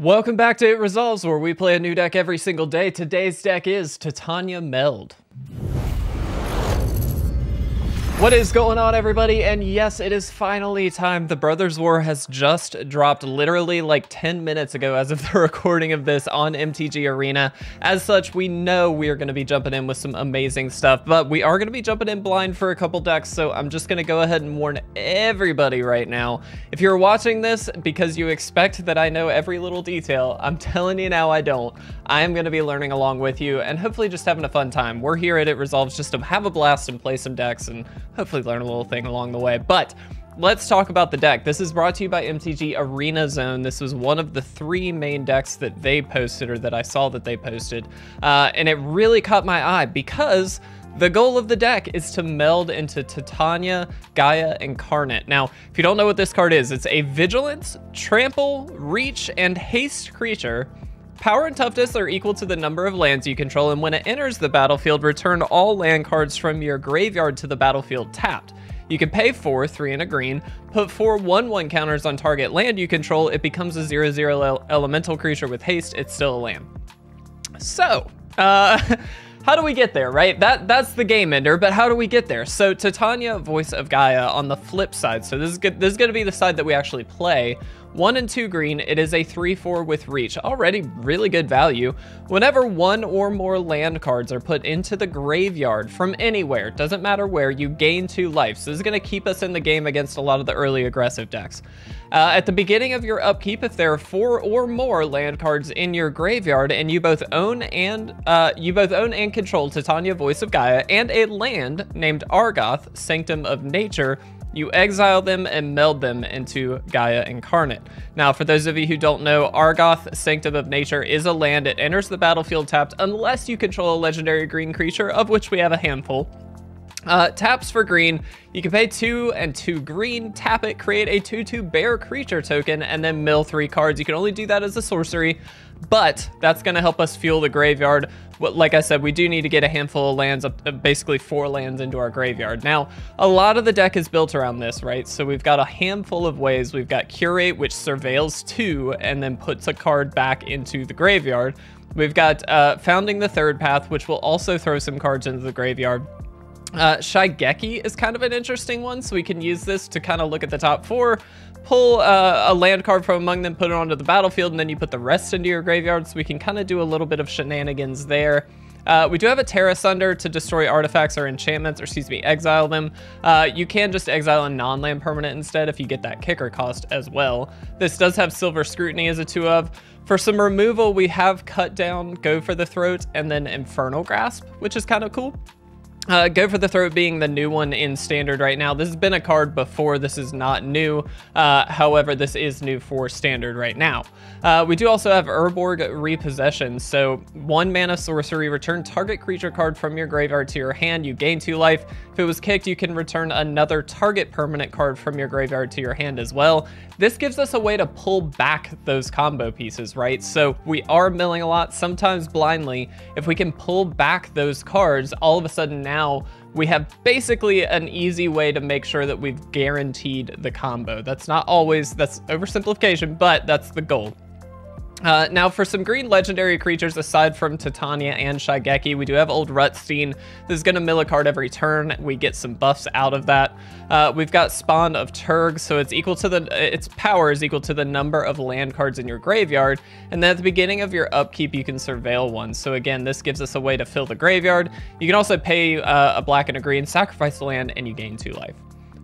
Welcome back to It Resolves, where we play a new deck every single day. Today's deck is Titania Meld. What is going on, everybody? And yes, it is finally time. The Brothers' War has just dropped literally like 10 minutes ago as of the recording of this on MTG Arena. As such, we know we are going to be jumping in with some amazing stuff, but we are going to be jumping in blind for a couple decks, so I'm just going to go ahead and warn everybody right now. If you're watching this because you expect that I know every little detail, I'm telling you now I don't. I am going to be learning along with you and hopefully just having a fun time. We're here at It Resolves just to have a blast and play some decks and hopefully learn a little thing along the way. But let's talk about the deck. This is brought to you by MTG Arena Zone. This was one of the three main decks that they posted, or that I saw that they posted. And it really caught my eye because the goal of the deck is to meld into Titania, Gaea Incarnate. Now, if you don't know what this card is, it's a Vigilance, Trample, Reach, and Haste creature. Power and toughness are equal to the number of lands you control, and when it enters the battlefield, return all land cards from your graveyard to the battlefield tapped. You can pay 4/3 and a green, put 4/1/1 counters on target land you control. It becomes a 0/0 elemental creature with haste. It's still a land. So, how do we get there, right? That's the game ender, but how do we get there? So Titania, Voice of Gaea on the flip side. So this is gonna be the side that we actually play. 1 and 2 green, it is a 3/4 with reach. Already really good value. Whenever one or more land cards are put into the graveyard from anywhere, doesn't matter where, you gain 2 life. So this is gonna keep us in the game against a lot of the early aggressive decks. At the beginning of your upkeep, if there are 4 or more land cards in your graveyard and you both own and control Titania, Voice of Gaea, and a land named Argoth, Sanctum of Nature, you exile them and meld them into Gaea Incarnate. Now, for those of you who don't know, Argoth, Sanctum of Nature is a land. It enters the battlefield tapped unless you control a legendary green creature, of which we have a handful. Taps for green, you can pay 2 and 2 green, tap it, create a 2/2 bear creature token, and then mill 3 cards. You can only do that as a sorcery, but that's going to help us fuel the graveyard. Like I said, we do need to get a handful of lands, basically 4 lands into our graveyard. Now, a lot of the deck is built around this, right? So we've got a handful of ways. We've got Curate, which surveils 2 and then puts a card back into the graveyard. We've got Founding the Third Path, which will also throw some cards into the graveyard. Shigeki is kind of an interesting one, so we can use this to kind of look at the top 4, pull a land card from among them, put it onto the battlefield, and then you put the rest into your graveyard, so we can kind of do a little bit of shenanigans there. We do have a Terra Asunder to destroy artifacts or enchantments, or excuse me, exile them. You can just exile a non-land permanent instead if you get that kicker cost as well. This does have Silver Scrutiny as a 2/of. For some removal, we have Cut Down, Go for the Throat, and then Infernal Grasp, which is kind of cool. Go for the Throat being the new one in Standard right now. This has been a card before. This is not new. However, this is new for Standard right now. We do also have Urborg Repossession. So 1 mana sorcery, return target creature card from your graveyard to your hand. You gain 2 life. If it was kicked, you can return another target permanent card from your graveyard to your hand as well. This gives us a way to pull back those combo pieces, right? So we are milling a lot, sometimes blindly. If we can pull back those cards, all of a sudden now we have basically an easy way to make sure that we've guaranteed the combo. That's not always, that's oversimplification, but that's the goal. Now for some green legendary creatures, aside from Titania and Shigeki, we do have old Rutstein. This is going to mill a card every turn. We get some buffs out of that. We've got Spawn of Turg, so it's equal to the, its power is equal to the number of land cards in your graveyard. And then at the beginning of your upkeep, you can surveil 1. So again, this gives us a way to fill the graveyard. You can also pay a black and a green, sacrifice the land, and you gain 2 life.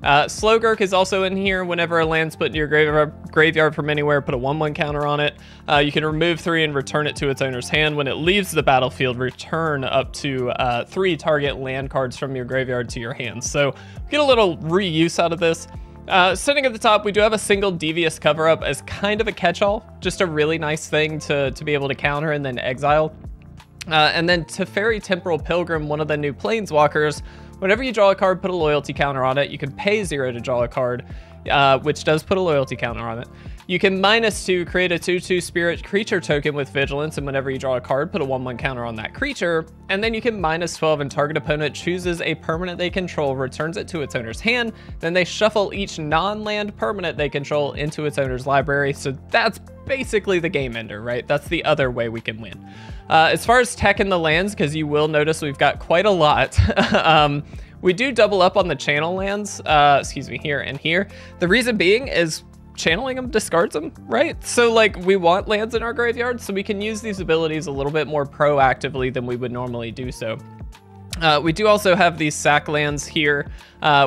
Slogwurm is also in here. Whenever a land's put into your graveyard from anywhere, put a 1/1 counter on it. You can remove 3 and return it to its owner's hand. When it leaves the battlefield, return up to 3 target land cards from your graveyard to your hand. So get a little reuse out of this. Sitting at the top, we do have a single Devious Cover-Up as kind of a catch-all. Just a really nice thing to be able to counter and then exile. And then Teferi, Temporal Pilgrim, one of the new Planeswalkers. Whenever you draw a card, put a loyalty counter on it. You can pay 0 to draw a card, which does put a loyalty counter on it. You can -2, create a 2/2 spirit creature token with vigilance, and whenever you draw a card, put a 1/1 counter on that creature. And then you can -12 and target opponent chooses a permanent they control, returns it to its owner's hand, then they shuffle each non-land permanent they control into its owner's library. So that's basically the game ender, right? That's the other way we can win. As far as tech in the lands, because you will notice we've got quite a lot. We do double up on the channel lands, excuse me, here and here. The reason being is channeling them discards them, right? So like we want lands in our graveyard, so we can use these abilities a little bit more proactively than we would normally do so. We do also have these sack lands here,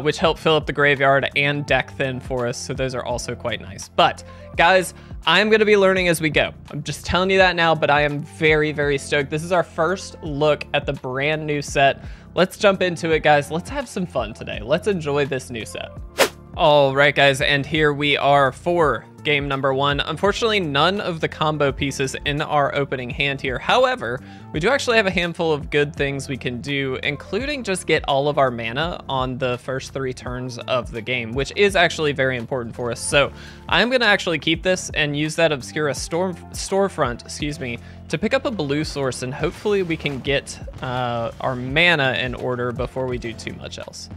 which help fill up the graveyard and deck thin for us, so those are also quite nice. But guys, I'm going to be learning as we go. I'm just telling you that now, but I am very, very stoked. This is our first look at the brand new set. Let's jump into it, guys. Let's have some fun today. Let's enjoy this new set. All right, guys, and here we are for game number one. Unfortunately, none of the combo pieces in our opening hand here. However, we do actually have a handful of good things we can do, including just get all of our mana on the first 3 turns of the game, which is actually very important for us. So I'm going to actually keep this and use that Obscura Storefront, excuse me, to pick up a blue source, and hopefully we can get our mana in order before we do too much else.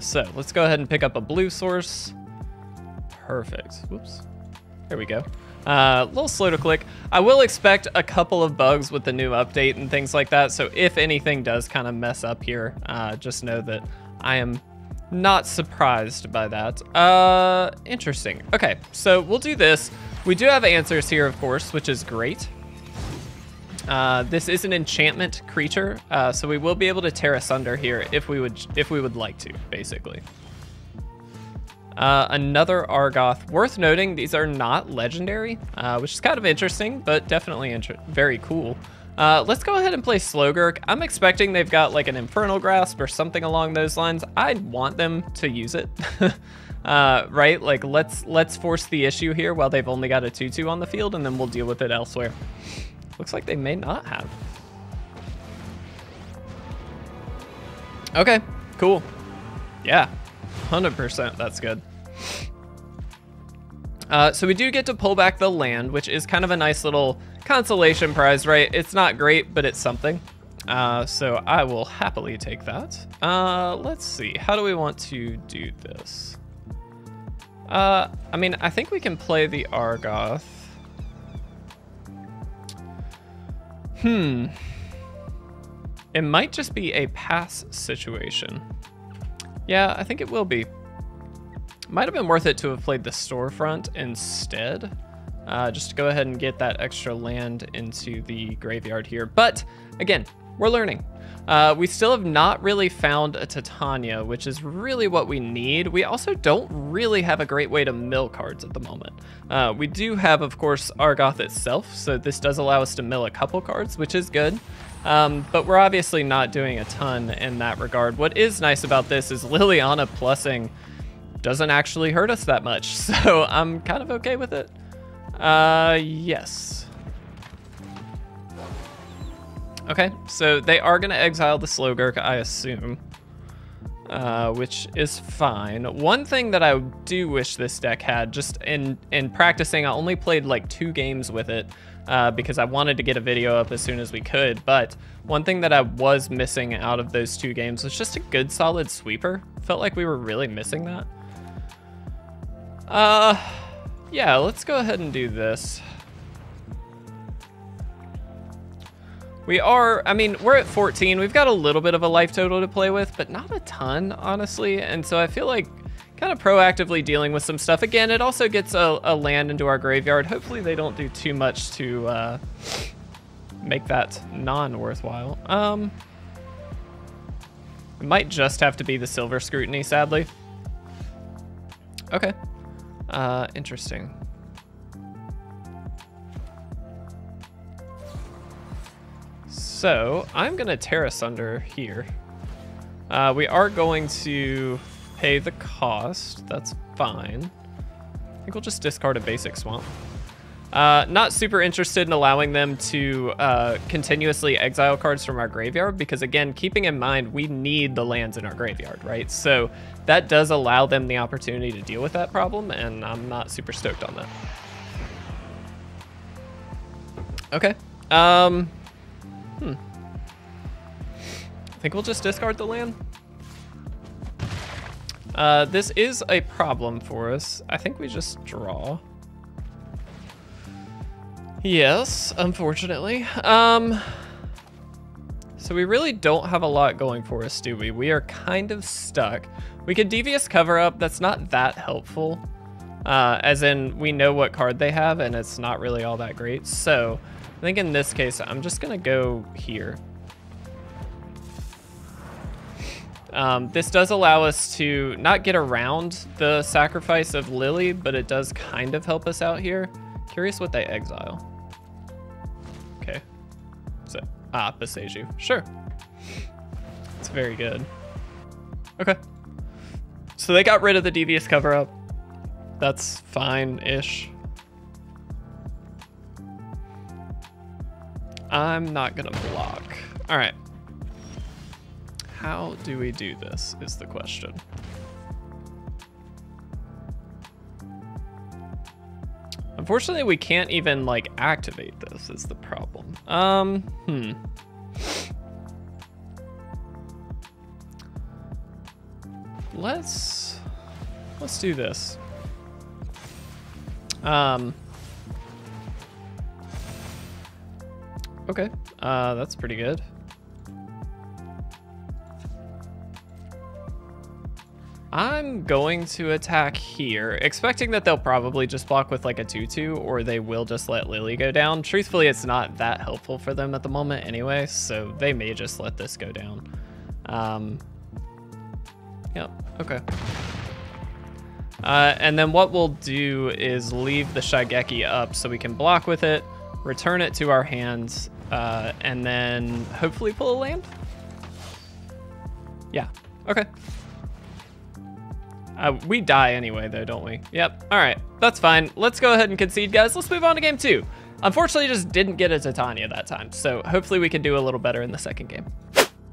So let's go ahead and pick up a blue source. Perfect. Whoops. There we go. A little slow to click. I will expect a couple of bugs with the new update and things like that. So if anything does kind of mess up here, just know that I am not surprised by that. Interesting. Okay, so we'll do this. We do have answers here, of course, which is great. This is an enchantment creature, so we will be able to Terra Asunder here if we would like to, basically. Another Argoth. Worth noting, these are not legendary, which is kind of interesting, but definitely very cool. Let's go ahead and play Slogwurm. I'm expecting they've got like an Infernal Grasp or something along those lines. I'd want them to use it, right? Like let's force the issue here while they've only got a 2/2 on the field, and then we'll deal with it elsewhere. Looks like they may not have. Okay, cool. Yeah, 100%, that's good. So we do get to pull back the land, which is kind of a nice little consolation prize, right? It's not great, but it's something. So I will happily take that. Let's see, how do we want to do this? I mean, I think we can play the Argoth. It might just be a pass situation. Yeah, I think it will be. Might have been worth it to have played the storefront instead. Just to go ahead and get that extra land into the graveyard here. But again, we're learning. We still have not really found a Titania, which is really what we need. We also don't really have a great way to mill cards at the moment. We do have, of course, Argoth itself, so this does allow us to mill a couple cards, which is good. But we're obviously not doing a ton in that regard. What is nice about this is Liliana plussing doesn't actually hurt us that much, so I'm kind of okay with it. Yes. Okay, so they are going to exile the Slogwurm, I assume, which is fine. One thing that I do wish this deck had, just in practicing, I only played like 2 games with it because I wanted to get a video up as soon as we could. But one thing that I was missing out of those 2 games was just a good solid sweeper. Felt like we were really missing that. Yeah, let's go ahead and do this. We're at 14. We've got a little bit of a life total to play with, but not a ton, honestly. And so I feel like kind of proactively dealing with some stuff. Again, it also gets a land into our graveyard. Hopefully they don't do too much to make that non-worthwhile. It might just have to be the Silver Scrutiny, sadly. Okay, interesting. So I'm gonna Terra Asunder here. We are going to pay the cost, that's fine. I think we'll just discard a basic swamp. Not super interested in allowing them to continuously exile cards from our graveyard, because again, keeping in mind, we need the lands in our graveyard, right? So that does allow them the opportunity to deal with that problem, and I'm not super stoked on that. Okay. I think we'll just discard the land. This is a problem for us. I think we just draw. Yes, unfortunately. So we really don't have a lot going for us, do we? We are kind of stuck. We could Devious Cover-Up. That's not that helpful. As in, we know what card they have, and it's not really all that great. So I think in this case, I'm just going to go here. This does allow us to not get around the sacrifice of Lily, but it does kind of help us out here. Curious what they exile. Okay. So, Boseiju. Sure. It's very good. Okay. So they got rid of the Devious Cover-Up. That's fine-ish. I'm not gonna block. All right. How do we do this is the question. Unfortunately, we can't even like activate this is the problem. Let's do this. Okay, that's pretty good. I'm going to attack here, expecting that they'll probably just block with like a 2-2, or they will just let Lily go down. Truthfully, it's not that helpful for them at the moment anyway, so they may just let this go down. Yep, okay. And then what we'll do is leave the Shigeki up so we can block with it, return it to our hands, and then hopefully pull a land? Yeah, okay. We die anyway, though, don't we? Yep. All right. That's fine. Let's go ahead and concede, guys. Let's move on to game two. Unfortunately, just didn't get a Titania that time, so hopefully we can do a little better in the second game.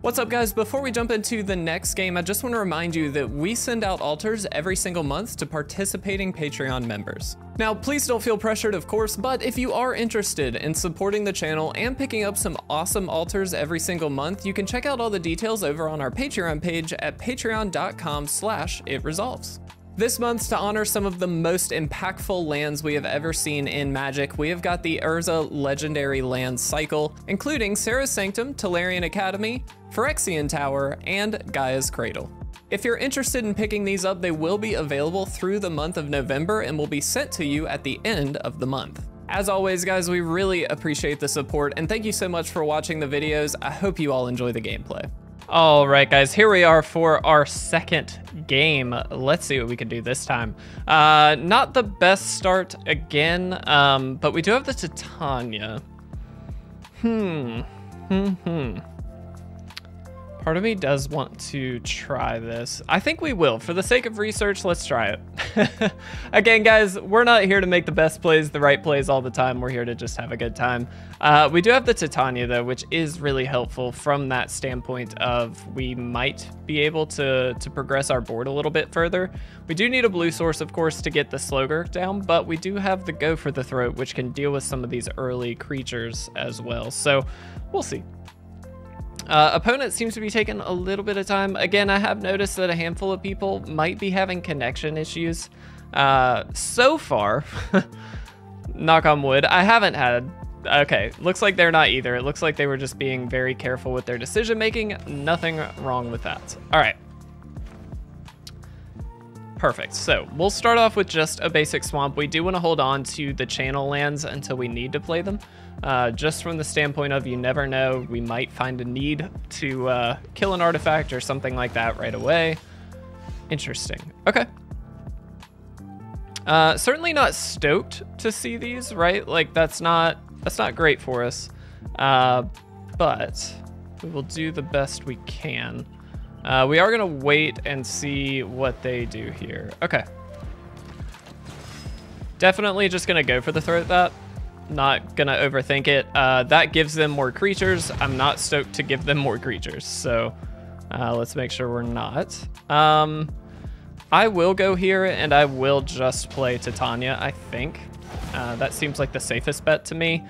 What's up, guys? Before we jump into the next game, I just want to remind you that we send out alters every single month to participating Patreon members. Now, please don't feel pressured, of course, but if you are interested in supporting the channel and picking up some awesome altars every single month, you can check out all the details over on our Patreon page at patreon.com/itresolves. This month, to honor some of the most impactful lands we have ever seen in Magic, we have got the Urza Legendary Land Cycle, including Serra's Sanctum, Tolarian Academy, Phyrexian Tower, and Gaea's Cradle. If you're interested in picking these up, they will be available through the month of November and will be sent to you at the end of the month. As always, guys, we really appreciate the support, and thank you so much for watching the videos. I hope you all enjoy the gameplay. All right, guys, here we are for our second game. Let's see what we can do this time. Not the best start again, but we do have the Titania. Part of me does want to try this. I think we will. For the sake of research, let's try it. Again, guys, we're not here to make the best plays, the right plays all the time. We're here to just have a good time. We do have the Titania, though, which is really helpful from that standpoint of we might be able to progress our board a little bit further. We do need a blue source, of course, to get the Slogwurm down, but we do have the Go for the Throat, which can deal with some of these early creatures as well. So we'll see. Opponent seems to be taking a little bit of time. Again, I have noticed that a handful of people might be having connection issues. So far, knock on wood, I haven't had. Okay, looks like they're not either. It looks like they were just being very careful with their decision making. Nothing wrong with that. All right. Perfect. So we'll start off with just a basic swamp. We do want to hold on to the channel lands until we need to play them. Just from the standpoint of you never know, we might find a need to kill an artifact or something like that right away. Interesting. Okay. Certainly not stoked to see these, right? Like that's not great for us. But we will do the best we can. We are going to wait and see what they do here. Okay. Definitely just going to go for the throat that. Not gonna overthink it. That gives them more creatures. I'm not stoked to give them more creatures, so let's make sure we're not. I will go here and I will just play Titania, I think. That seems like the safest bet to me.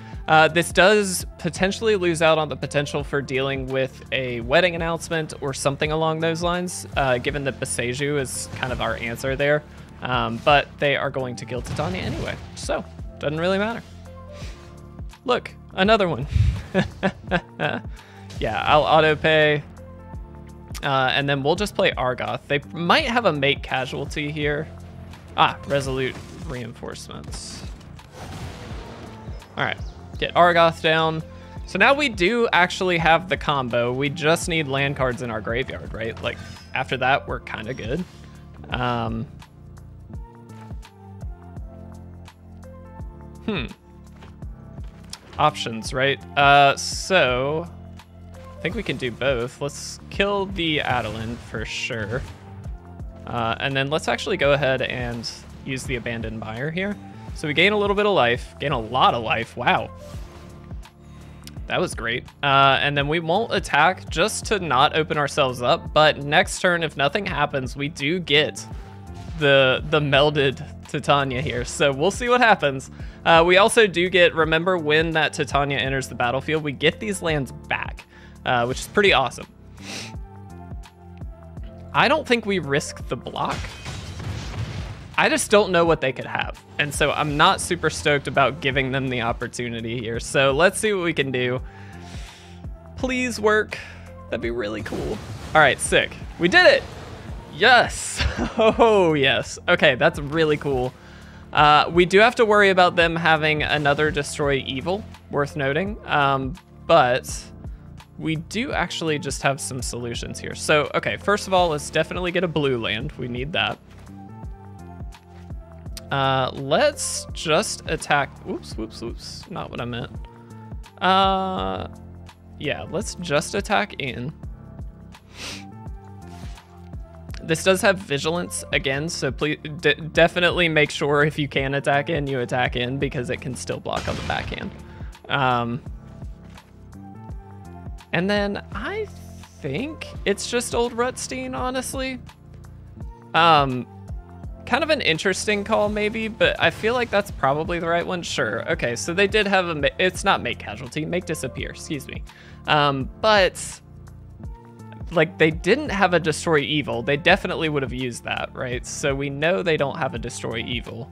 This does potentially lose out on the potential for dealing with a Wedding Announcement or something along those lines, given that Boseiju is kind of our answer there. But they are going to kill Titania anyway, so doesn't really matter. Look, another one. Yeah, I'll auto-pay. And then we'll just play Argoth. They might have a mate casualty here. Ah, Resolute Reinforcements. All right, get Argoth down. So now we do actually have the combo. We just need land cards in our graveyard, right? Like, after that, we're kind of good. Options, right? So I think we can do both. Let's kill the Adelan for sure. And then let's actually go ahead and use the Abandoned Mire here. So we gain a little bit of life, gain a lot of life. Wow, that was great. And then we won't attack just to not open ourselves up. But next turn, if nothing happens, we do get the melded Titania here, so we'll see what happens. We also do get, remember when that Titania enters the battlefield, we get these lands back, which is pretty awesome. I don't think we risk the block. I just don't know what they could have, and so I'm not super stoked about giving them the opportunity here. So let's see what we can do. Please work. That'd be really cool. All right, sick. We did it. Yes. Oh, yes. Okay, that's really cool. We do have to worry about them having another Destroy Evil, worth noting. But we do actually just have some solutions here. So, okay, first of all, let's definitely get a blue land. We need that. Let's just attack. Oops, whoops, whoops. Not what I meant. Yeah, let's just attack in. This does have vigilance again, so please definitely make sure if you can attack in, you attack in, because it can still block on the backhand. And then I think it's just old Rutstein, honestly. Kind of an interesting call maybe, but I feel like that's probably the right one. Sure. Okay, so they did have a, it's not make casualty, make disappear, excuse me. But like, they didn't have a Destroy Evil. They definitely would have used that, right? So we know they don't have a Destroy Evil.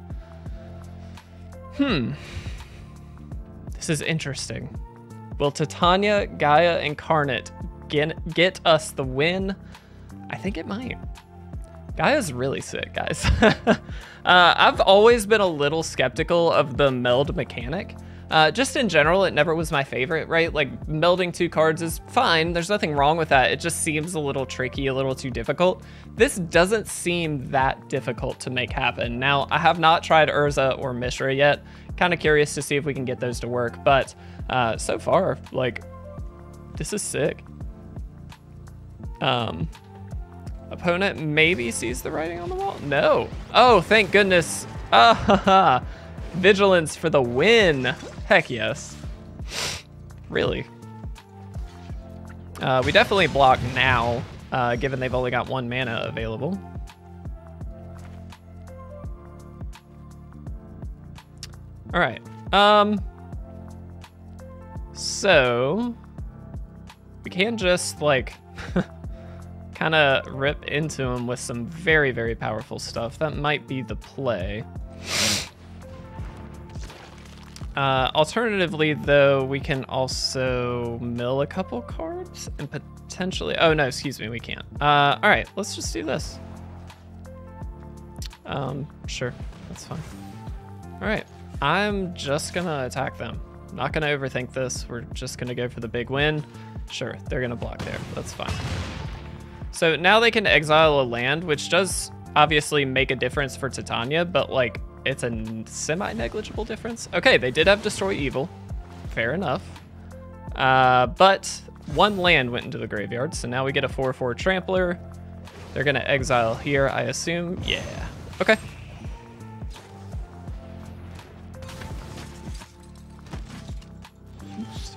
This is interesting. Will Titania, Gaea Incarnate get us the win? I think it might. Gaea's really sick, guys. I've always been a little skeptical of the meld mechanic. Just in general, it never was my favorite, right? Like, melding two cards is fine. There's nothing wrong with that. It just seems a little tricky, a little too difficult. This doesn't seem that difficult to make happen. Now, I have not tried Urza or Mishra yet. Kind of curious to see if we can get those to work. But so far, like, this is sick. Opponent maybe sees the writing on the wall? No. Oh, thank goodness. Haha. Vigilance for the win. Heck yes. Really. We definitely block now, given they've only got one mana available. All right. So we can just like kind of rip into them with some very, very powerful stuff. That might be the play. Alternatively, though, we can also mill a couple cards and potentially... Oh, no, excuse me, we can't. All right, let's just do this. Sure, that's fine. All right, I'm just going to attack them. I'm not going to overthink this. We're just going to go for the big win. Sure, they're going to block there. That's fine. So now they can exile a land, which does obviously make a difference for Titania, but, like, it's a semi-negligible difference. Okay, they did have Destroy Evil. Fair enough. But one land went into the graveyard, so now we get a 4-4 Trampler. They're going to exile here, I assume. Yeah. Okay.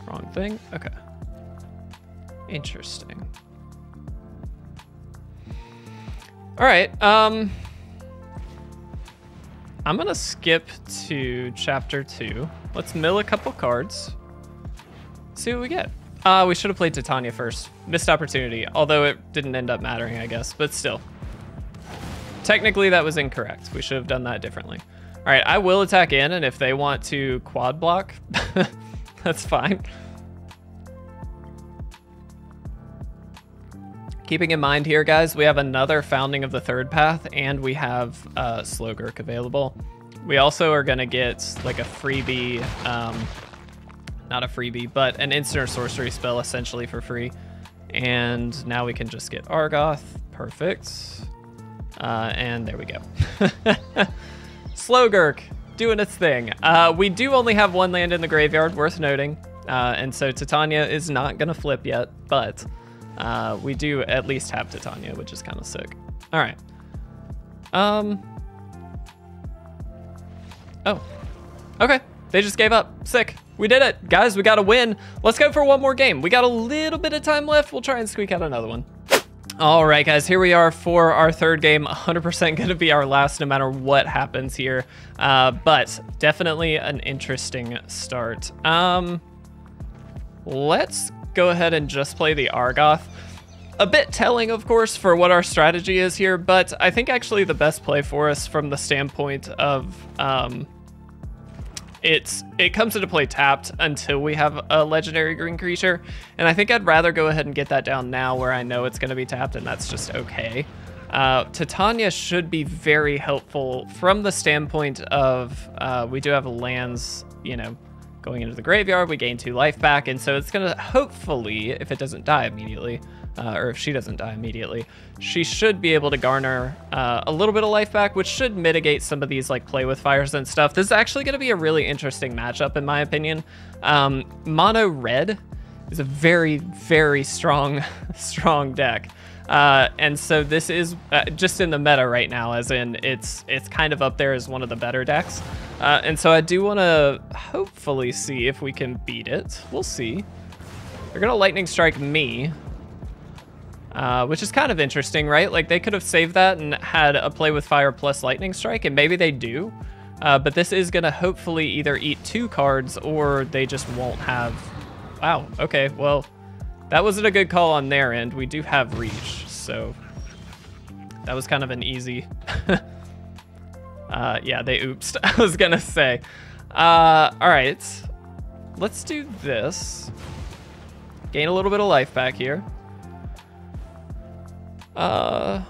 Wrong thing? Okay. Interesting. All right. I'm going to skip to chapter 2. Let's mill a couple cards. See what we get. We should have played Titania first. Missed opportunity, although it didn't end up mattering, I guess. But still. Technically, that was incorrect. We should have done that differently. All right, I will attack in, and if they want to quad block, that's fine. Keeping in mind here, guys, we have another Founding of the Third Path, and we have Slogwurm available. We also are going to get like a freebie, not a freebie, but an instant or sorcery spell essentially for free. And now we can just get Argoth. Perfect. And there we go. Slogwurm doing its thing. We do only have one land in the graveyard, worth noting. And so Titania is not going to flip yet, but... we do at least have Titania, which is kind of sick. All right. Oh, okay. They just gave up. Sick. We did it. Guys, we got to win. Let's go for one more game. We got a little bit of time left. We'll try and squeak out another one. All right, guys, here we are for our third game. 100% going to be our last no matter what happens here. But definitely an interesting start. Let's go ahead and just play the Argoth. A bit telling, of course, for what our strategy is here, but I think actually the best play for us from the standpoint of it comes into play tapped until we have a legendary green creature, and I think I'd rather go ahead and get that down now where I know it's going to be tapped, and that's just okay. Titania should be very helpful from the standpoint of we do have lands, you know, going into the graveyard. We gain 2 life back, and so it's gonna hopefully, if it doesn't die immediately, or if she doesn't die immediately, she should be able to garner a little bit of life back, which should mitigate some of these like play with fires and stuff. This is actually gonna be a really interesting matchup in my opinion. Mono red is a very, very strong deck. And so this is just in the meta right now, as in it's kind of up there as one of the better decks. And so I do want to hopefully see if we can beat it. We'll see. They're going to lightning strike me, which is kind of interesting, right? Like they could have saved that and had a play with fire plus lightning strike, and maybe they do. But this is going to hopefully either eat 2 cards or they just won't have... Wow. Okay, well... That wasn't a good call on their end. We do have reach, so that was kind of an easy... yeah, they oopsed, I was gonna say. All right, let's do this. Gain a little bit of life back here. I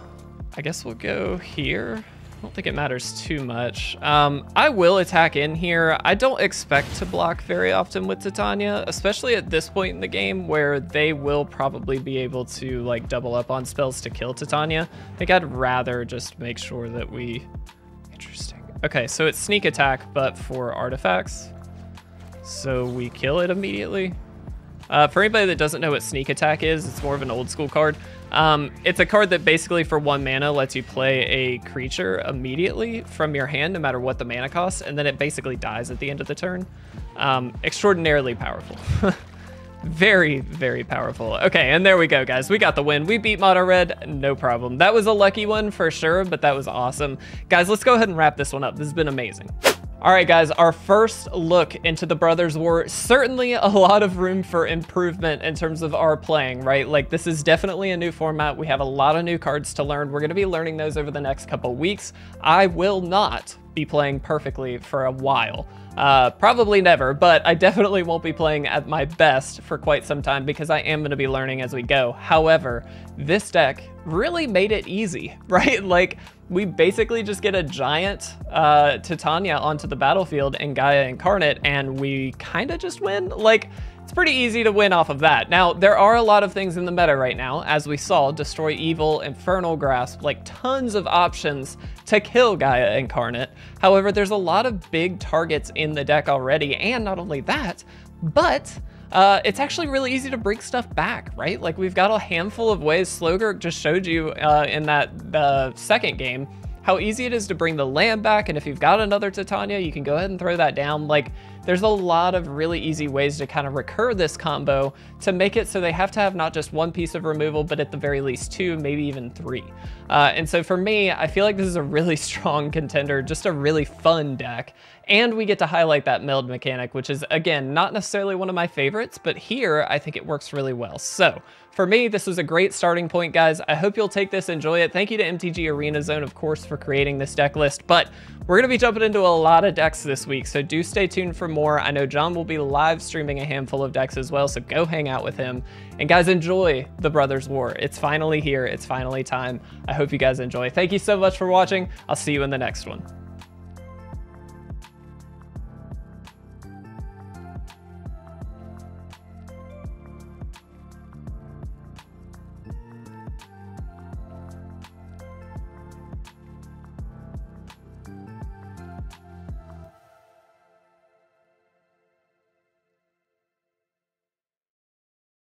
guess we'll go here. I don't think it matters too much. I will attack in here. I don't expect to block very often with Titania, especially at this point in the game where they will probably be able to like double up on spells to kill Titania. I think I'd rather just make sure that we... Interesting. Okay, so it's sneak attack, but for artifacts. So we kill it immediately. For anybody that doesn't know what sneak attack is, it's more of an old school card. It's a card that basically for 1 mana lets you play a creature immediately from your hand, no matter what the mana costs, and then it basically dies at the end of the turn. Extraordinarily powerful. Very, very powerful. Okay, and there we go, guys. We got the win. We beat Mono Red, no problem. That was a lucky one for sure, but that was awesome. Guys, let's go ahead and wrap this one up. This has been amazing. All right, guys, our first look into The Brothers' War. Certainly a lot of room for improvement in terms of our playing, right? Like, this is definitely a new format. We have a lot of new cards to learn. We're going to be learning those over the next couple weeks. I will not be playing perfectly for a while. Probably never, but I definitely won't be playing at my best for quite some time because I am going to be learning as we go. However, this deck really made it easy, right? Like, we basically just get a giant Titania onto the battlefield and Gaea Incarnate, and we kind of just win. Like, it's pretty easy to win off of that. Now, there are a lot of things in the meta right now, as we saw, Destroy Evil, Infernal Grasp, like tons of options to kill Gaea Incarnate. However, there's a lot of big targets in the deck already, and not only that, but... it's actually really easy to bring stuff back, right? Like we've got a handful of ways. Slogwurm just showed you in that second game how easy it is to bring the land back, and if you've got another Titania, you can go ahead and throw that down. Like there's a lot of really easy ways to kind of recur this combo to make it so they have to have not just one piece of removal, but at the very least two, maybe even three. And so for me, I feel like this is a really strong contender, just a really fun deck. And we get to highlight that meld mechanic, which is, again, not necessarily one of my favorites, but here I think it works really well. So for me, this was a great starting point, guys. I hope you'll take this, enjoy it. Thank you to MTG Arena Zone, of course, for creating this deck list, but we're gonna be jumping into a lot of decks this week, so do stay tuned for more. I know John will be live streaming a handful of decks as well, so go hang out with him. And guys, enjoy The Brothers' War. It's finally here, it's finally time. I hope you guys enjoy. Thank you so much for watching. I'll see you in the next one.